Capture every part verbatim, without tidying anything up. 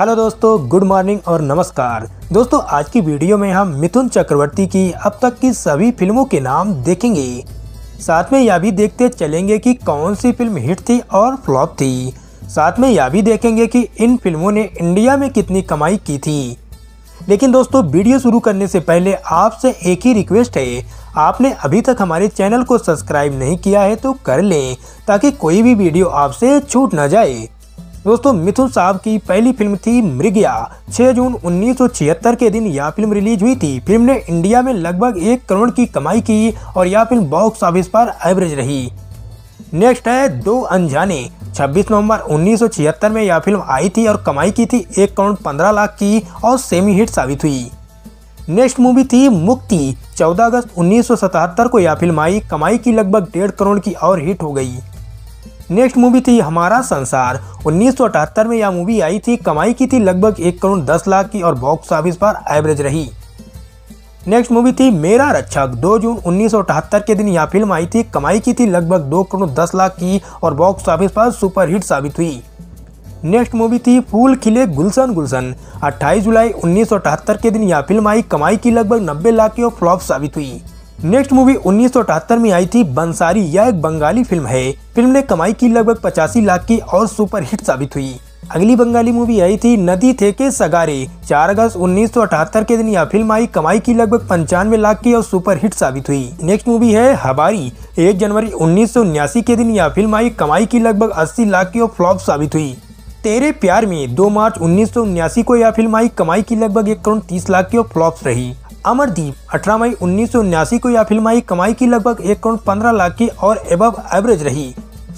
Hello दोस्तों, good morning और नमस्कार। दोस्तों आज की वीडियो में हम मिथुन चक्रवर्ती की अब तक की सभी फिल्मों के नाम देखेंगे, साथ में यह भी देखते चलेंगे कि कौन सी फिल्म हिट थी और फ्लॉप थी। साथ में यह भी देखेंगे कि इन फिल्मों ने इंडिया में कितनी कमाई की थी। लेकिन दोस्तों वीडियो शुरू करने से पहले आपसे एक ही रिक्वेस्ट है, आपने अभी तक हमारे चैनल को सब्सक्राइब नहीं किया है तो कर लें ताकि कोई भी वीडियो आपसे छूट ना जाए। दोस्तों मिथुन साहब की पहली फिल्म थी मृगया। छह जून उन्नीस सौ छिहत्तर के दिन यह फिल्म रिलीज हुई थी। फिल्म ने इंडिया में लगभग एक करोड़ की कमाई की और यह फिल्म बॉक्स ऑफिस पर एवरेज रही। नेक्स्ट है दो अनजाने। छब्बीस नवंबर उन्नीस सौ छिहत्तर में यह फिल्म आई थी और कमाई की थी एक करोड़ पंद्रह लाख की और सेमी हिट साबित हुई। नेक्स्ट मूवी थी मुक्ति। चौदह अगस्त उन्नीस सौ सतहत्तर को यह फिल्म आई, कमाई की लगभग डेढ़ करोड़ की और हिट हो गई। नेक्स्ट मूवी थी हमारा संसार। उन्नीस सौ अठहत्तर में यह मूवी आई थी, कमाई की थी लगभग एक करोड़ दस लाख की और बॉक्स ऑफिस पर एवरेज रही। नेक्स्ट मूवी थी मेरा रक्षक। दो जून उन्नीस सौ अठहत्तर के दिन यह फिल्म आई थी, कमाई की थी लगभग दो करोड़ दस लाख की और बॉक्स ऑफिस पर सुपर हिट साबित हुई। नेक्स्ट मूवी थी फूल खिले गुलशन गुलशन। अट्ठाईस जुलाई उन्नीस सौ अठहत्तर के दिन यह फिल्म आई, कमाई की लगभग नब्बे लाख की और फ्लॉप साबित हुई। नेक्स्ट मूवी उन्नीस सौ अठहत्तर में आई थी बंसारी। यह एक बंगाली फिल्म है। फिल्म ने कमाई की लगभग पचासी लाख की और सुपर हिट साबित हुई। अगली बंगाली मूवी आई थी नदी थे के सगारे। चार अगस्त उन्नीस सौ अठहत्तर के दिन यह फिल्म आई, कमाई की लगभग पंचानवे लाख की और सुपर हिट साबित हुई। नेक्स्ट मूवी है हबारी। एक जनवरी उन्नीस सौ उन्यासी के दिन यह फिल्म आई, कमाई की लगभग अस्सी लाख की और फ्लॉप साबित हुई। तेरे प्यार में दो मार्च उन्नीस सौ उन्यासी को यह फिल्म आई, कमाई की लगभग एक करोड़ तीस लाख की और फ्लॉप रही। अमरदीप अठारह मई उन्नीस सौ उन्यासी को यह फिल्म आई, कमाई की लगभग एक करोड़ पंद्रह लाख की और एबव एवरेज रही।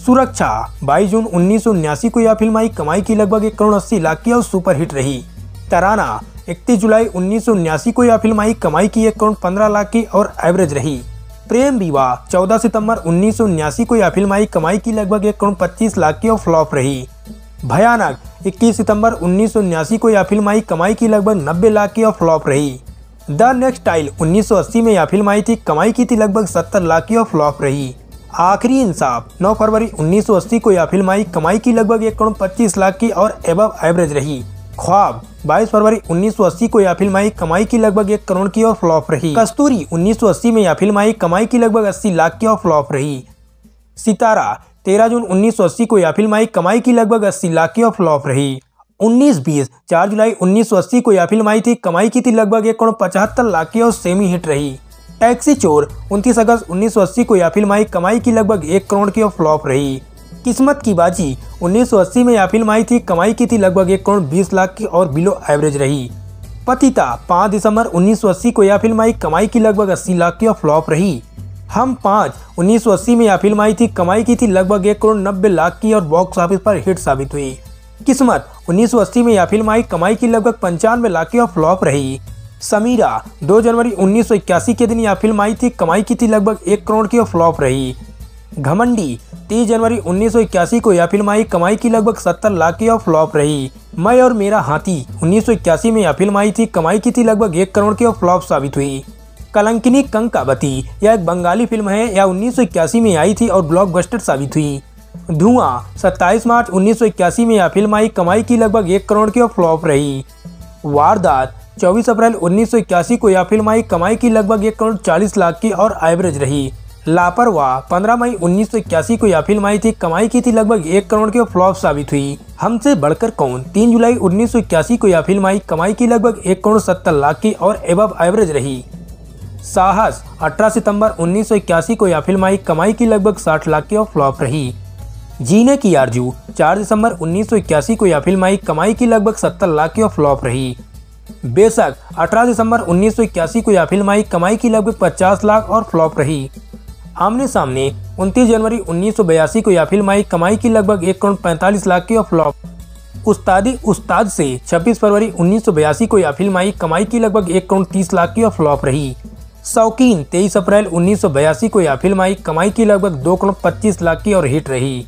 सुरक्षा बाईस जून उन्नीस सौ उन्यासी को यह फिल्म आई, कमाई की लगभग एक करोड़ अस्सी लाख की और सुपर हिट रही। तराना इकतीस जुलाई उन्नीस सौ उन्यासी को यह फिल्म आई, कमाई की एक करोड़ पंद्रह लाख की और एवरेज रही। प्रेम रिवा चौदह सितंबर उन्नीस सौ उन्यासी को यह फिल्म आई, कमाई की लगभग एक करोड़ पच्चीस लाख की और फ्लॉप रही। भयानक इक्कीस सितंबर उन्नीस सौ उन्यासी को यह फिल्म आई, कमाई की लगभग नब्बे लाख की और फ्लॉप रही। द नेक्स्ट टाइल उन्नीस सौ अस्सी में यह फिल्म आई थी, कमाई की थी लगभग सत्तर लाख की और फ्लॉप रही। आखिरी इंसाफ नौ फरवरी उन्नीस सौ अस्सी को यह फिल्म आई, कमाई की लगभग एक करोड़ पच्चीस लाख की और एबव एवरेज रही। ख्वाब बाईस फरवरी उन्नीस सौ अस्सी को यह फिल्म आई, कमाई की लगभग एक करोड़ की और फ्लॉप रही। कस्तूरी उन्नीस सौ अस्सी में यह फिल्म आई, कमाई की लगभग अस्सी लाख की और फ्लॉप रही। सितारा तेरह जून उन्नीस सौ अस्सी को यह फिल्म आई, कमाई की लगभग अस्सी लाख की और फ्लॉप रही। उन्नीस बीस चार जुलाई उन्नीस सौ अस्सी को यह फिल्म आई थी, कमाई की थी लगभग एक करोड़ पचहत्तर लाख की और सेमी हिट रही। टैक्सी चोर उनतीस अगस्त उन्नीस सौ अस्सी को यह फिल्म आई, कमाई की लगभग एक करोड़ की और फ्लॉप रही। किस्मत की बाजी उन्नीस सौ अस्सी में यह फिल्म आई थी, कमाई की थी लगभग एक करोड़ बीस लाख की और बिलो एवरेज रही। पतिता पाँच दिसंबर उन्नीस सौ अस्सी को यह फिल्म आई, कमाई की लगभग अस्सी लाख की और फ्लॉप रही। हम पाँच उन्नीस सौ अस्सी में यह फिल्म आई थी, कमाई की थी लगभग एक करोड़ नब्बे लाख की और बॉक्स ऑफिस पर हिट साबित हुई। किस्मत उन्नीस सौ अस्सी में यह फिल्म आई, कमाई की लगभग पंचानवे लाख की और फ्लॉप रही। समीरा दो जनवरी उन्नीस सौ इक्यासी के दिन यह फिल्म आई थी, कमाई की थी लगभग एक करोड़ की और फ्लॉप रही। घमंडी तीस जनवरी उन्नीस सौ इक्यासी को यह फिल्म आई, कमाई की लगभग सत्तर लाख की और फ्लॉप रही। मैं और मेरा हाथी उन्नीस सौ इक्यासी में यह फिल्म आई थी, कमाई की थी लगभग एक करोड़ की और फ्लॉप साबित हुई। कलंकिनी कंकाबती यह एक बंगाली फिल्म है। यह उन्नीस सौ इक्यासी में आई थी और ब्लॉकबस्टर साबित हुई। धुआं सत्ताईस मार्च उन्नीस सौ इक्यासी में यह फिल्म आई, कमाई की लगभग एक करोड़ की और फ्लॉप रही। वारदात चौबीस अप्रैल उन्नीस सौ इक्यासी को यह फिल्म आई, कमाई की लगभग एक करोड़ चालीस लाख की और एवरेज रही। लापरवाह पंद्रह मई उन्नीस सौ इक्यासी को यह फिल्म आई थी, कमाई की थी लगभग एक करोड़ की और फ्लॉप साबित हुई। हमसे बढ़कर कौन तीन जुलाई उन्नीस सौ इक्यासी को यह फिल्म आई, कमाई की लगभग एक करोड़ सत्तर लाख की और एबव एवरेज रही। साहस अठारह सितंबर उन्नीस सौ इक्यासी को यह फिल्म आई, कमाई की लगभग साठ लाख की और फ्लॉप रही। जीने की आरजू चार दिसंबर उन्नीस सौ इक्यासी को यह फिल्म आई, कमाई की लगभग सत्तर लाख की और फ्लॉप रही। बेशक अठारह दिसंबर उन्नीस सौ इक्यासी को यह फिल्म आई, कमाई की लगभग पचास लाख और फ्लॉप रही। आमने सामने उनतीस जनवरी उन्नीस सौ बयासी को यह फिल्म आई, कमाई की लगभग एक करोड़ पैंतालीस लाख की और फ्लॉप। उस्तादी उस्ताद से छब्बीस फरवरी उन्नीस सौ बयासी को यह फिल्म आई, कमाई की लगभग एक करोड़ तीस लाख की और फ्लॉप रही। शौकीन तेईस अप्रैल उन्नीस सौ बयासी को यह फिल्म आई, कमाई की लगभग दो करोड़ पच्चीस लाख की और हिट रही।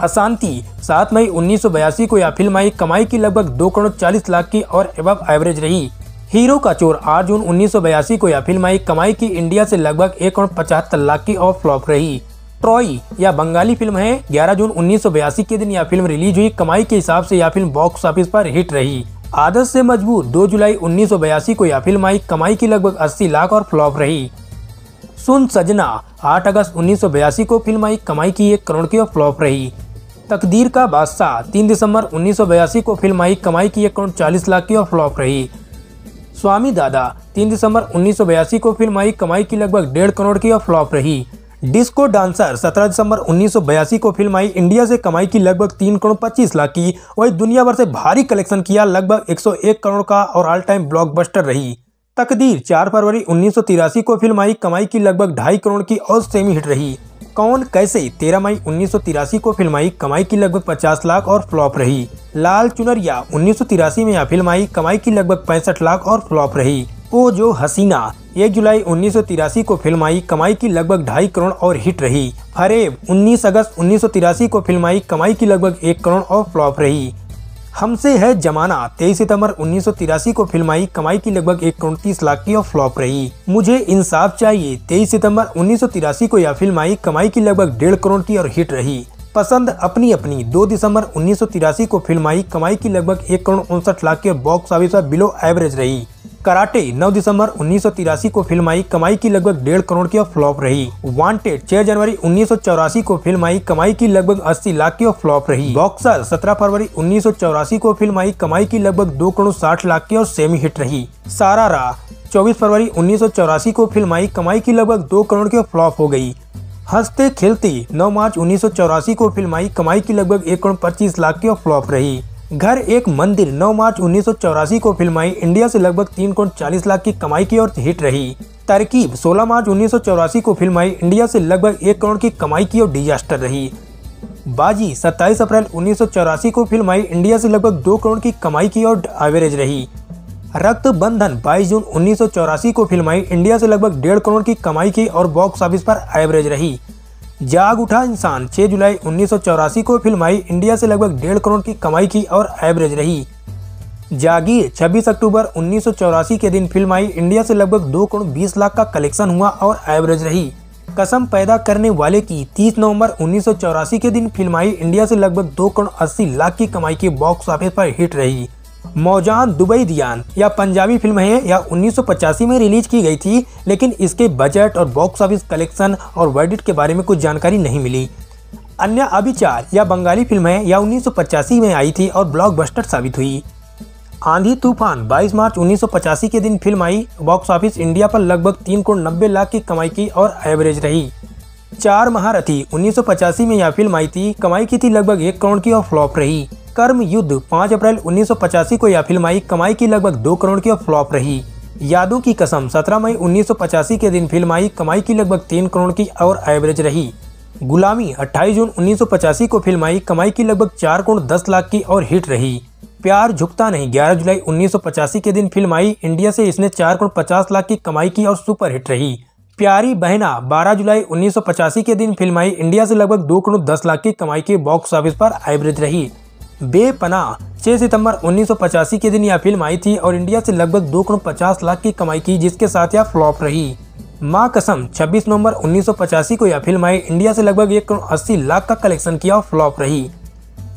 अशांति सात मई उन्नीस सौ बयासी को यह फिल्म आई, कमाई की लगभग दो करोड़ चालीस लाख की और एबव एवरेज रही। हीरो का चोर आठ जून उन्नीस सौ बयासी को यह फिल्म आई, कमाई की इंडिया से लगभग एक करोड़ पचहत्तर लाख की और फ्लॉप रही। ट्रॉय या बंगाली फिल्म है। ग्यारह जून उन्नीस सौ बयासी के दिन यह फिल्म रिलीज हुई। कमाई के हिसाब से यह फिल्म बॉक्स ऑफिस पर हिट रही। आदत से मजबूर दो जुलाई उन्नीस सौ बयासी को यह फिल्म आई। कमाई की लगभग अस्सी लाख और फ्लॉप रही। सुन सजना आठ अगस्त उन्नीस सौ बयासी को फिल्म आई। कमाई की एक करोड़ की और फ्लॉप रही। तकदीर का बादशाह तीन दिसंबर उन्नीस सौ बयासी को फिल्म आई। कमाई की एक करोड़ चालीस लाख की और फ्लॉप रही। स्वामी दादा तीन दिसंबर उन्नीस सौ बयासी को फिल्म आई। कमाई की लगभग डेढ़ करोड़ की और फ्लॉप रही। डिस्को डांसर सत्रह दिसंबर उन्नीस सौ बयासी को फिल्म आई। इंडिया से कमाई की लगभग तीन करोड़ पच्चीस लाख की, वही दुनिया भर से भारी कलेक्शन किया, लगभग एक सौ एक करोड़ का और ऑल टाइम ब्लॉकबस्टर रही। तकदीर चार फरवरी उन्नीस सौ तिरासी को फिल्म आई। कमाई की लगभग ढाई करोड़ की और सेमी हिट रही। कौन कैसे तेरह मई उन्नीस सौ तिरासी को फिल्म आई। कमाई की लगभग पचास लाख और फ्लॉप रही। लाल चुनरिया उन्नीस सौ तिरासी में यह फिल्म आई। कमाई की लगभग पैंसठ लाख और फ्लॉप रही। ओ जो हसीना एक जुलाई उन्नीस सौ तिरासी को फिल्म आई। कमाई की लगभग ढाई करोड़ और हिट रही। फरेब उन्नीस अगस्त उन्नीस सौ तिरासी को फिल्म आई। कमाई की लगभग एक करोड़ और फ्लॉप रही। हमसे है जमाना तेईस सितंबर उन्नीस सौ तिरासी को फिल्म आई। कमाई की लगभग एक करोड़ तीस लाख की और फ्लॉप रही। मुझे इंसाफ चाहिए तेईस सितंबर उन्नीस सौ तिरासी को यह फिल्म आई। कमाई की लगभग डेढ़ करोड़ की और हिट रही। पसंद अपनी अपनी दो दिसंबर उन्नीस सौ तिरासी को फिल्म आई। कमाई की लगभग एक करोड़ उनसठ लाख की और बॉक्स ऑफिस पर बिलो एवरेज रही। कराटे नौ दिसंबर उन्नीस सौ तिरासी को फिल्म आई। कमाई की लगभग डेढ़ करोड़ की और फ्लॉप रही। वांटेड छह जनवरी उन्नीस सौ चौरासी को फिल्म आई। कमाई की लगभग अस्सी लाख की और फ्लॉप रही। बॉक्सर सत्रह फरवरी उन्नीस सौ चौरासी को फिल्म आई। कमाई की लगभग दो करोड़ साठ लाख की और सेमी हिट रही। सारा रा चौबीस फरवरी उन्नीस सौ चौरासी को फिल्म आई। कमाई की लगभग दो करोड़ की और फ्लॉप हो गई। हंसते खेलती नौ मार्च उन्नीस सौ चौरासी को फिल्म आई। कमाई की लगभग एक करोड़ पच्चीस लाख की और फ्लॉप रही। घर एक मंदिर नौ मार्च उन्नीस सौ चौरासी को फिल्म आई। इंडिया से लगभग तीन करोड़ चालीस लाख की कमाई की और हिट रही। तरकीब सोलह मार्च उन्नीस सौ चौरासी को फिल्म आई। इंडिया से लगभग एक करोड़ की कमाई की और डिजास्टर रही। बाजी सत्ताईस अप्रैल उन्नीस सौ चौरासी को फिल्म आई। इंडिया से लगभग दो करोड़ की कमाई की और एवरेज रही। रक्त बंधन बाईस जून उन्नीस सौ चौरासी को फिल्म आई। इंडिया से लगभग डेढ़ करोड़ की कमाई की और बॉक्स ऑफिस पर एवरेज रही। जाग उठा इंसान छह जुलाई उन्नीस सौ चौरासी को फिल्म आई। इंडिया से लगभग डेढ़ करोड़ की कमाई की और एवरेज रही। जागीर छब्बीस अक्टूबर उन्नीस सौ चौरासी के दिन फिल्म आई। इंडिया से लगभग दो करोड़ बीस लाख का कलेक्शन हुआ और एवरेज रही। कसम पैदा करने वाले की तीस नवंबर उन्नीस सौ चौरासी के दिन फिल्म आई। इंडिया से लगभग दो करोड़ अस्सी लाख की कमाई की बॉक्स ऑफिस पर हिट रही। मौजान दुबई दियान या पंजाबी फिल्म है। यह उन्नीस सौ पचासी में रिलीज की गई थी, लेकिन इसके बजट और बॉक्स ऑफिस कलेक्शन और वर्डिट के बारे में कुछ जानकारी नहीं मिली। अन्य अभिचार या बंगाली फिल्म है। यह उन्नीस सौ पचासी में आई थी और ब्लॉकबस्टर साबित हुई। आंधी तूफान बाईस मार्च उन्नीस सौ पचासी के दिन फिल्म आई। बॉक्स ऑफिस इंडिया पर लगभग तीन करोड़ नब्बे लाख की कमाई की और एवरेज रही। चार महारथी उन्नीस सौ पचासी में यह फिल्म आई थी। कमाई की थी लगभग एक करोड़ की और फ्लॉप रही। कर्म युद्ध पाँच अप्रैल उन्नीस सौ पचासी को यह फिल्म आई। कमाई की लगभग दो करोड़ की और फ्लॉप रही। यादों की कसम सत्रह मई उन्नीस सौ पचासी के दिन फिल्म आई। कमाई की लगभग तीन करोड़ की और एवरेज रही। गुलामी अट्ठाईस जून उन्नीस सौ पचासी को फिल्म आई। कमाई की लगभग चार करोड़ दस लाख की और हिट रही। प्यार झुकता नहीं ग्यारह जुलाई उन्नीस सौ पचासी के दिन फिल्म आई। इंडिया से इसने चार करोड़ पचास लाख की कमाई की और सुपर हिट रही। प्यारी बहना बारह जुलाई उन्नीस सौ पचासी के दिन फिल्म आई। इंडिया से लगभग दो करोड़ दस लाख की कमाई की बॉक्स ऑफिस पर एवरेज रही। बेपनाह छह सितंबर उन्नीस सौ पचासी के दिन यह फिल्म आई थी और इंडिया से लगभग दो करोड़ पचास लाख की कमाई की, जिसके साथ यह फ्लॉप रही। माँ कसम छब्बीस नवंबर उन्नीस सौ पचासी को यह फिल्म आई। इंडिया से लगभग एक करोड़ अस्सी लाख का कलेक्शन किया और फ्लॉप रही।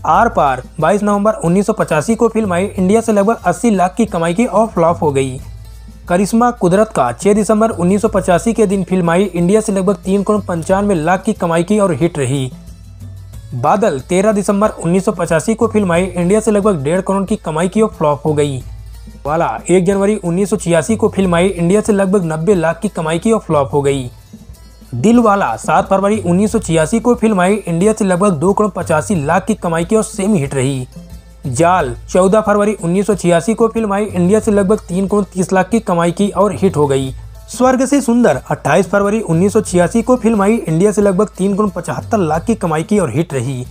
आर पार बाईस नवंबर उन्नीस सौ पचासी को फिल्म आई। इंडिया से लगभग अस्सी लाख की कमाई की और फ्लॉप हो गई। करिश्मा कुदरत का छह दिसंबर उन्नीस सौ पचासी के दिन फिल्म आई। इंडिया से लगभग तीन करोड़ पंचानवे लाख की कमाई की और हिट रही। बादल तेरह दिसंबर उन्नीस सौ पचासी को फिल्म आई। इंडिया से लगभग डेढ़ करोड़ की कमाई की और फ्लॉप हो गई। वाला एक जनवरी उन्नीस सौ छियासी को फिल्म आई। इंडिया से लगभग नब्बे लाख की कमाई की और फ्लॉप हो गई। दिल वाला सात फरवरी उन्नीस सौ छियासी को फिल्म आई। इंडिया से लगभग दो करोड़ पचासी लाख की कमाई की और सेमी हिट रही। जाल चौदह फरवरी उन्नीस सौ छियासी को फिल्म आई। इंडिया से लगभग तीन करोड़ तीस लाख की कमाई की और हिट हो गई। स्वर्ग से सुंदर अट्ठाईस फरवरी उन्नीस सौ छियासी को फिल्म आई। इंडिया से लगभग तीन करोड़ पचहत्तर लाख की कमाई की और हिट रही।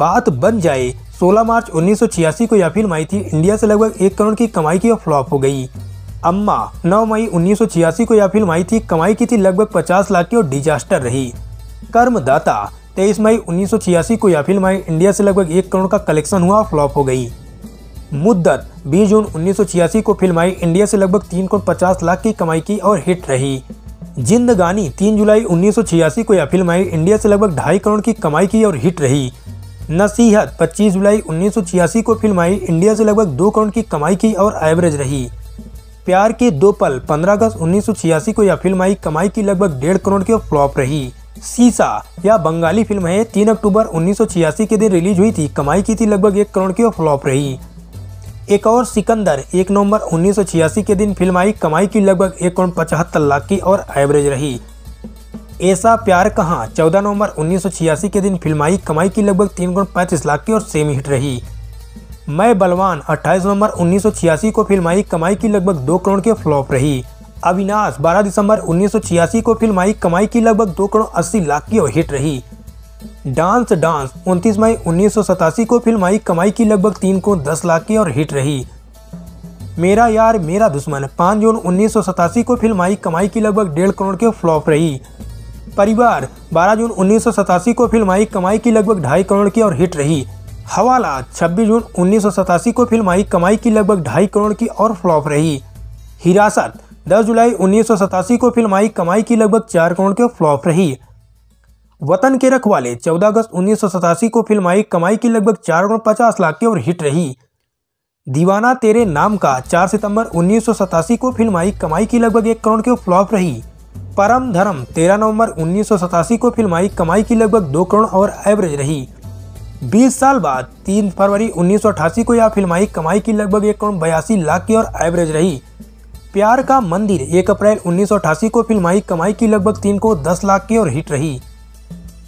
बात बन जाए सोलह मार्च उन्नीस सौ छियासी को यह फिल्म आई थी। इंडिया से लगभग एक करोड़ की कमाई की और फ्लॉप हो गई। अम्मा नौ मई उन्नीस सौ छियासी को यह फिल्म आई थी। कमाई की थी लगभग पचास लाख की और डिजास्टर रही। कर्मदाता तेईस मई उन्नीस सौ छियासी को यह फिल्म आई। इंडिया से लगभग एक करोड़ का कलेक्शन हुआ और फ्लॉप हो गई। मुद्दत बीस जून उन्नीस सौ छियासी को फिल्म आई। इंडिया से लगभग तीन करोड़ पचास लाख की कमाई की और हिट रही। जिंदगानी तीन जुलाई उन्नीस सौ छियासी को यह फिल्म आई। इंडिया से लगभग ढाई करोड़ की कमाई की और हिट रही। नसीहत पच्चीस जुलाई उन्नीस सौ छियासी को फिल्म आई। इंडिया से लगभग दो करोड़ की कमाई की और एवरेज रही। प्यार के दो पल पंद्रह अगस्त उन्नीस सौ छियासी को यह फिल्म आई। कमाई की लगभग डेढ़ करोड़ की और फ्लॉप रही। सीसा यह बंगाली फिल्म है। तीन अक्टूबर उन्नीस सौ छियासी के दिन रिलीज हुई थी। कमाई की थी लगभग एक करोड़ की और फ्लॉप रही। एक और सिकंदर एक नवंबर उन्नीस सौ छियासी के दिन फिल्म आई। कमाई की लगभग एक करोड़ पचहत्तर लाख की और एवरेज रही। ऐसा प्यार कहाँ चौदह नवंबर उन्नीस सौ छियासी के दिन फिल्म आई। कमाई की लगभग तीन करोड़ पैंतीस लाख की और सेमी हिट रही। मैं बलवान अट्ठाईस नवंबर उन्नीस सौ छियासी को फिल्म आई। कमाई की लगभग दो करोड़ की फ्लॉप रही। अविनाश बारह दिसंबर उन्नीस सौ छियासी को फिल्म आई। कमाई की लगभग दो करोड़ अस्सी लाख की और हिट रही। डांस डांस उनतीस मई उन्नीस सौ सतासी को फिल्म आई। कमाई की लगभग तीन करोड़ दस लाख की और हिट रही। मेरा यार मेरा दुश्मन पाँच जून उन्नीस सौ सतासी को फिल्म आई। कमाई की लगभग डेढ़ करोड़ की फ्लॉप रही। परिवार बारह जून उन्नीस सौ सतासी को फिल्म आई। कमाई की लगभग ढाई करोड़ की और हिट रही। हवाला छब्बीस जून उन्नीस सौ सतासी को फिल्म आई। कमाई की लगभग ढाई करोड़ की और फ्लॉप रही। हिरासत दस जुलाई उन्नीस सौ सतासी को फिल्म आई। कमाई की लगभग चार करोड़ की फ्लॉप रही। वतन के रखवाले चौदह अगस्त उन्नीस सौ सतासी को फिल्म आई। कमाई की लगभग चार करोड़ पचास लाख की और हिट रही। दीवाना तेरे नाम का चार सितंबर उन्नीस सौ सतासी को फिल्म आई। कमाई की लगभग एक करोड़ की फ्लॉप रही। परम धर्म तेरह नवंबर उन्नीस सौ सतासी को फिल्म आई। कमाई की लगभग दो करोड़ और एवरेज रही। बीस साल बाद तीन फरवरी उन्नीस सौ अठासी को यह फिल्म आई। कमाई की लगभग एक करोड़ बयासी लाख की और एवरेज रही। प्यार का मंदिर एक अप्रैल उन्नीस सौ अठासी को फिल्म आई। कमाई की लगभग तीन करोड़ दस लाख की और हिट रही।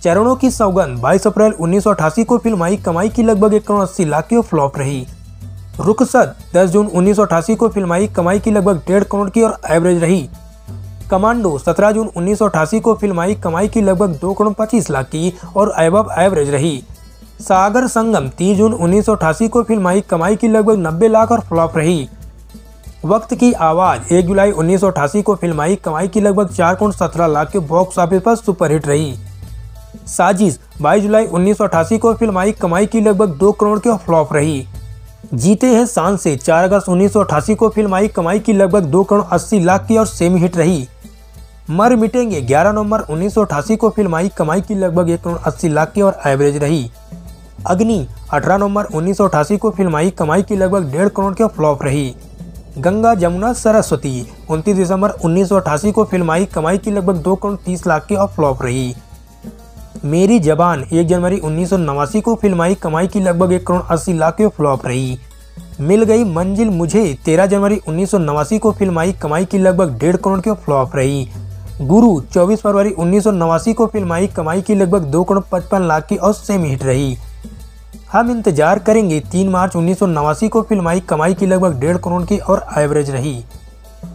चरणों की सौगंध बाईस अप्रैल उन्नीस सौ अठासी को फिल्म आई। कमाई की लगभग एक करोड़ अस्सी लाख की और फ्लॉप रही। रुखसत दस जून उन्नीस सौ अठासी को फिल्म आई। कमाई की लगभग डेढ़ करोड़ की और एवरेज रही। कमांडो सत्रह जून उन्नीस सौ अठासी को फिल्म आई। कमाई की लगभग दो करोड़ पच्चीस लाख की और एबव एवरेज रही। सागर संगम तीस जून उन्नीस सौ अठासी को फिल्म आई। कमाई की लगभग नब्बे लाख और फ्लॉप रही। वक्त की आवाज़ एक जुलाई उन्नीस सौ अठासी को फिल्म आई। कमाई की लगभग चार करोड़ सत्रह लाख के बॉक्स ऑफिस पर सुपरहिट रही। साजिश बाईस जुलाई उन्नीस सौ अठासी को फिल्म आई। कमाई की लगभग दो करोड़ की और फ्लॉप रही। जीते हैं शान से चार अगस्त उन्नीस सौ अठासी को फिल्म आई। कमाई की लगभग दो करोड़ अस्सी लाख की और सेमी हिट रही। मर मिटेंगे ग्यारह नवंबर उन्नीस सौ अठासी को फिल्म आई। कमाई की लगभग एक करोड़ अस्सी लाख की और एवरेज रही। अग्नि अठारह नवंबर उन्नीस सौ अठासी को फिल्म आई। कमाई की लगभग डेढ़ करोड़ की और फ्लॉप रही। गंगा जमुना सरस्वती उनतीस दिसंबर उन्नीस सौ अठासी को फिल्म आई। कमाई की लगभग दो करोड़ तीस लाख की और फ्लॉप रही। मेरी जबान एक जनवरी उन्नीस सौ नवासी को फिल्म आई। कमाई की लगभग एक करोड़ अस्सी लाख की फ्लॉप रही। मिल गई मंजिल मुझे तेरह जनवरी उन्नीस सौ नवासी को फिल्म आई। कमाई की लगभग डेढ़ करोड़ की फ्लॉप रही। गुरु चौबीस फरवरी उन्नीस सौ नवासी को फिल्म आई। कमाई की लगभग दो करोड़ पचपन लाख की और सेमी हिट रही। हम इंतजार करेंगे तीन मार्च उन्नीस सौ नवासी को फिल्म आई। कमाई की लगभग डेढ़ करोड़ की और एवरेज रही।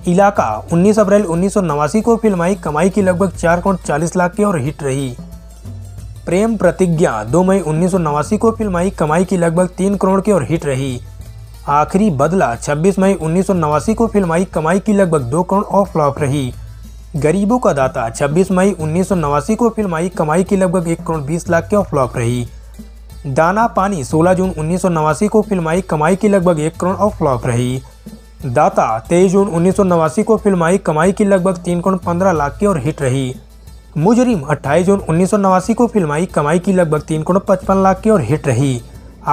इलाका उन्नीस अप्रैल उन्नीस सौ नवासी को फिल्म आई। कमाई की लगभग चार करोड़ चालीस लाख की और हिट रही। प्रेम प्रतिज्ञा दो मई उन्नीस सौ नवासी को फिल्म आई। कमाई की लगभग तीन करोड़ की और हिट रही। आखिरी बदला छब्बीस मई उन्नीस सौ नवासी को फिल्म आई। कमाई की लगभग दो करोड़ और फ्लॉप रही। गरीबों का दाता छब्बीस मई उन्नीस सौ नवासी को फिल्म आई। कमाई की लगभग एक करोड़ बीस लाख की और फ्लॉप रही। दाना पानी सोलह जून उन्नीस सौ नवासी को फिल्म आई। कमाई की लगभग एक करोड़ और फ्लॉप रही। दाता तेईस जून उन्नीस सौ नवासी को फिल्म आई। कमाई की लगभग तीन करोड़ पंद्रह लाख की और हिट रही। मुजरिम अट्ठाईस जून उन्नीस सौ नवासी को फिल्म आई। कमाई की लगभग तीन करोड़ पचपन लाख की और हिट रही।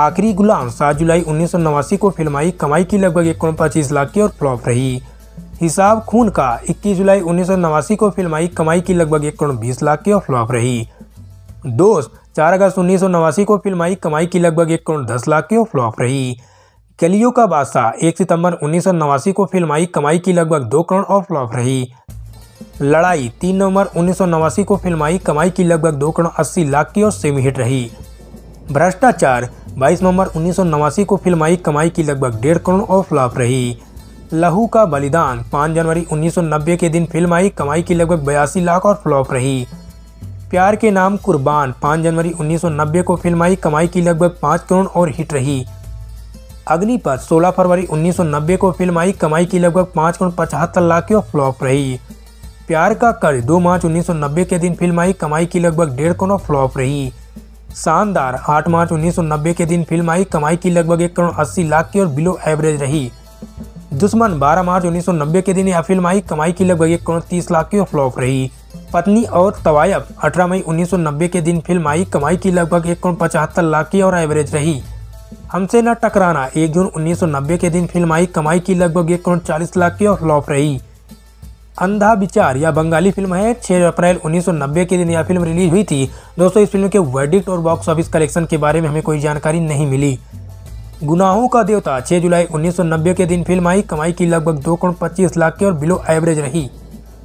आखिरी गुलाम सात जुलाई उन्नीस सौ नवासी को फिल्म आई। कमाई की लगभग एक करोड़ पच्चीस लाख की और फ्लॉप रही। हिसाब खून का इक्कीस जुलाई उन्नीस सौ नवासी को फिल्म आई। कमाई की लगभग एक करोड़ बीस लाख की और फ्लॉप रही। दोस्त चार अगस्त उन्नीस सौ नवासी को फिल्म आई। कमाई की लगभग एक करोड़ दस लाख की और फ्लॉप रही। गलियों का बादशाह एक सितंबर उन्नीस सौ नवासी को फिल्म आई। कमाई की लगभग दो करोड़ और फ्लॉप रही। लड़ाई तीन नवंबर उन्नीस सौ नवासी को फिल्म आई। कमाई की लगभग दो करोड़ अस्सी लाख की और सेमी हिट रही। भ्रष्टाचार बाईस नवंबर उन्नीस सौ नवासी को फिल्म आई। कमाई की लगभग डेढ़ करोड़ और फ्लॉप रही। लहू का बलिदान पाँच जनवरी उन्नीस सौ नब्बे के दिन फिल्म आई। कमाई की लगभग बयासी लाख और फ्लॉप रही। प्यार के नाम कुर्बान पाँच जनवरी उन्नीस सौ नब्बे को फिल्म आई। कमाई की लगभग पाँच करोड़ और हिट रही। अग्निपथ सोलह फरवरी उन्नीस सौ नब्बे को फिल्म आई। कमाई की लगभग पाँच करोड़ पचहत्तर लाख की और फ्लॉप रही। प्यार का कर्ज दो मार्च उन्नीस सौ नब्बे के दिन फिल्म आई। कमाई की लगभग डेढ़ करोड़ फ्लॉप रही। शानदार आठ मार्च उन्नीस सौ नब्बे के दिन फिल्म आई। कमाई की लगभग एक करोड़ अस्सी लाख की और बिलो एवरेज रही। दुश्मन बारह मार्च उन्नीस सौ नब्बे के दिन यह फिल्म आई। कमाई की लगभग एक करोड़ तीस लाख की और फ्लॉप रही। पत्नी और तवायब अठारह मई उन्नीस सौ नब्बे के दिन फिल्म आई। कमाई की लगभग एक करोड़ पचहत्तर लाख की और एवरेज रही। हमसे न टकराना एक जून उन्नीस सौ नब्बे के दिन फिल्म आई। कमाई की लगभग एक करोड़ चालीस लाख की और फ्लॉप रही। अंधा विचार यह बंगाली फिल्म है। छह अप्रैल उन्नीस सौ नब्बे के दिन यह फिल्म रिलीज हुई थी। दोस्तों इस फिल्म के वर्डिक्ट और बॉक्स ऑफिस कलेक्शन के बारे में हमें कोई जानकारी नहीं मिली। गुनाहों का देवता छह जुलाई उन्नीस सौ नब्बे के दिन फिल्म आई। कमाई की लगभग दो करोड़ पच्चीस लाख की और बिलो एवरेज रही।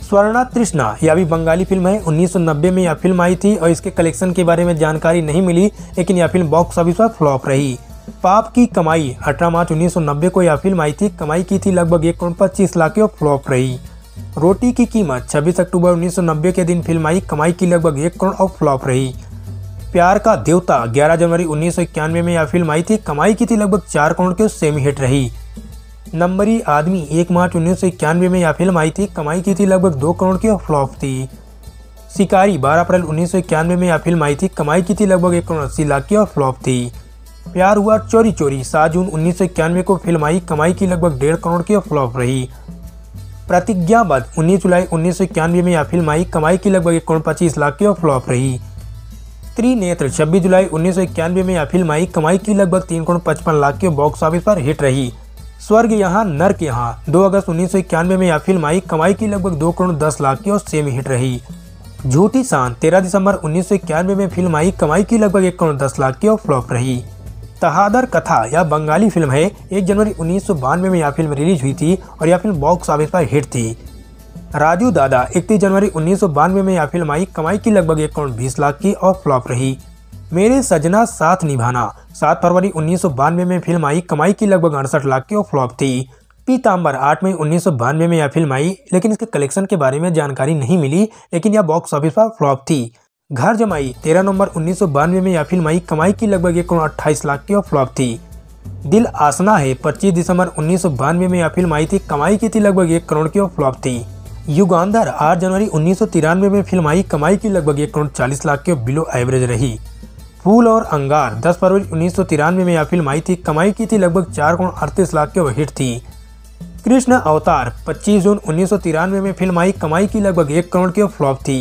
स्वर्णा तृष्णा यह भी बंगाली फिल्म है। उन्नीस सौ नब्बे में यह फिल्म आई थी और इसके कलेक्शन के बारे में जानकारी नहीं मिली, लेकिन यह फिल्म बॉक्स ऑफिस पर फ्लॉप रही। पाप की कमाई अठारह मार्च उन्नीस सौ नब्बे को यह फिल्म आई थी। कमाई की थी लगभग एक करोड़ पच्चीस लाख की और फ्लॉप रही। रोटी की कीमत छब्बीस अक्टूबर उन्नीस सौ नब्बे के दिन फिल्म आई। कमाई की लगभग एक करोड़ और फ्लॉप रही। प्यार का देवता ग्यारह जनवरी उन्नीस सौ इक्यानवे में यह फिल्म आई थी। कमाई की थी लगभग चार करोड़ की सेमी हिट रही। नंबरी आदमी एक मार्च उन्नीस सौ इक्यानवे में यह फिल्म आई थी। कमाई की थी लगभग दो करोड़ की और फ्लॉप थी। शिकारी बारह अप्रैल उन्नीस सौ इक्यानवे में यह फिल्म आई थी। कमाई की थी लगभग एक करोड़ अस्सी लाख की और फ्लॉप थी। प्यार हुआ चोरी चोरी सात जून उन्नीस सौ इक्यानवे को फिल्म आई। कमाई की लगभग डेढ़ करोड़ की और फ्लॉप रही। प्रतिज्ञाबद्ध उन्नीस जुलाई उन्नीस सौ इक्यानवे में यह फिल्म आई। कमाई की लगभग एक करोड़ पच्चीस लाख की और फ्लॉप रही। त्रिनेत्र छब्बीस जुलाई उन्नीस सौ इक्यानवे में यह फिल्म आई। कमाई की लगभग तीन करोड़ पचपन लाख की बॉक्स ऑफिस पर हिट रही। स्वर्ग यहाँ नर्क यहाँ दो अगस्त उन्नीस सौ इक्यानवे में यह फिल्म आई। कमाई की लगभग दो करोड़ दस लाख की और सेमी हिट रही। झूठी शान तेरह दिसंबर उन्नीस सौ इक्यानवे में फिल्म आई। कमाई की लगभग एक करोड़ दस लाख की और फ्लॉप रही। तहादर कथा यह बंगाली फिल्म है। एक जनवरी उन्नीस सौ बानवे में यह फिल्म रिलीज हुई थी और यह फिल्म बॉक्स ऑफिस पर हिट थी। राजू दादा इकतीस जनवरी उन्नीस सौ बानवे में यह फिल्म आई। कमाई की लगभग एक करोड़ बीस लाख की और फ्लॉप रही। मेरे सजना साथ निभाना सात फरवरी उन्नीस सौ बानवे में फिल्म आई। कमाई की लगभग अड़सठ लाख की और फ्लॉप थी। पीताम्बर आठ मई उन्नीस सौ बानवे में यह फिल्म आई, लेकिन इसके कलेक्शन के बारे में जानकारी नहीं मिली, लेकिन यह बॉक्स ऑफिस पर फ्लॉप थी। घर जमाई तेरह नवंबर उन्नीस सौ बानवे में यह फिल्म आई। कमाई की लगभग एक करोड़ अट्ठाईस लाख की और फ्लॉप थी। दिल आसना है पच्चीस दिसंबर उन्नीस सौ बानवे में यह फिल्म आई थी। कमाई की थी लगभग एक करोड़ की और फ्लॉप थी। युगांधर आठ जनवरी उन्नीस सौ तिरानवे में फिल्म आई। कमाई की लगभग एक करोड़ चालीस लाख की और बिलो एवरेज रही। फूल और अंगार दस फरवरी उन्नीस सौ तिरानवे में यह फिल्म आई थी। कमाई की थी लगभग चार करोड़ अड़तीस लाख की और हिट थी। कृष्ण अवतार पच्चीस जून उन्नीस सौ तिरानवे में फिल्म आई। कमाई की लगभग एक करोड़ की और फ्लॉप थी।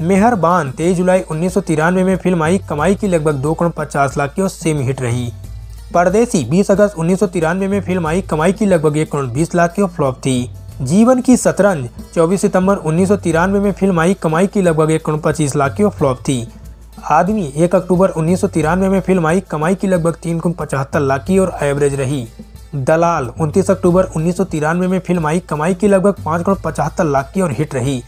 मेहरबान तेईस जुलाई उन्नीस सौ तिरानवे में फिल्म आई। कमाई की लगभग दो करोड़ पचास लाख की और सेमी हिट रही। परदेसी बीस अगस्त उन्नीस सौ तिरानवे में फिल्म आई। कमाई की लगभग एक करोड़ बीस लाख की और फ्लॉप थी। जीवन की शतरंज चौबीस सितंबर उन्नीस सौ तिरानवे में फिल्म आई। कमाई की लगभग एक करोड़ पच्चीस लाख की और फ्लॉप थी। आदमी एक अक्टूबर उन्नीस सौ तिरानवे में फिल्म आई। कमाई की लगभग तीन करोड़ पचहत्तर लाख की और एवरेज रही। दलाल उनतीस अक्टूबर उन्नीस सौ तिरानवे में फिल्म आई। कमाई की लगभग पाँच करोड़ पचहत्तर लाख की और हिट रही।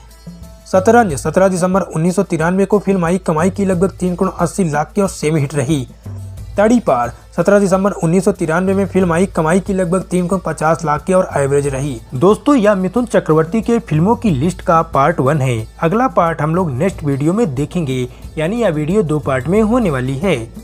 शतरंज सत्रह दिसंबर उन्नीस सौ तिरानवे को फिल्म आई। कमाई की लगभग तीन करोड़ अस्सी लाख की और सेमी हिट रही। तड़ी पार सत्रह दिसंबर उन्नीस सौ तिरानवे में फिल्म आई। कमाई की लगभग तीन करोड़ पचास लाख की और एवरेज रही। दोस्तों यह मिथुन चक्रवर्ती के फिल्मों की लिस्ट का पार्ट वन है। अगला पार्ट हम लोग नेक्स्ट वीडियो में देखेंगे, यानी यह वीडियो दो पार्ट में होने वाली है।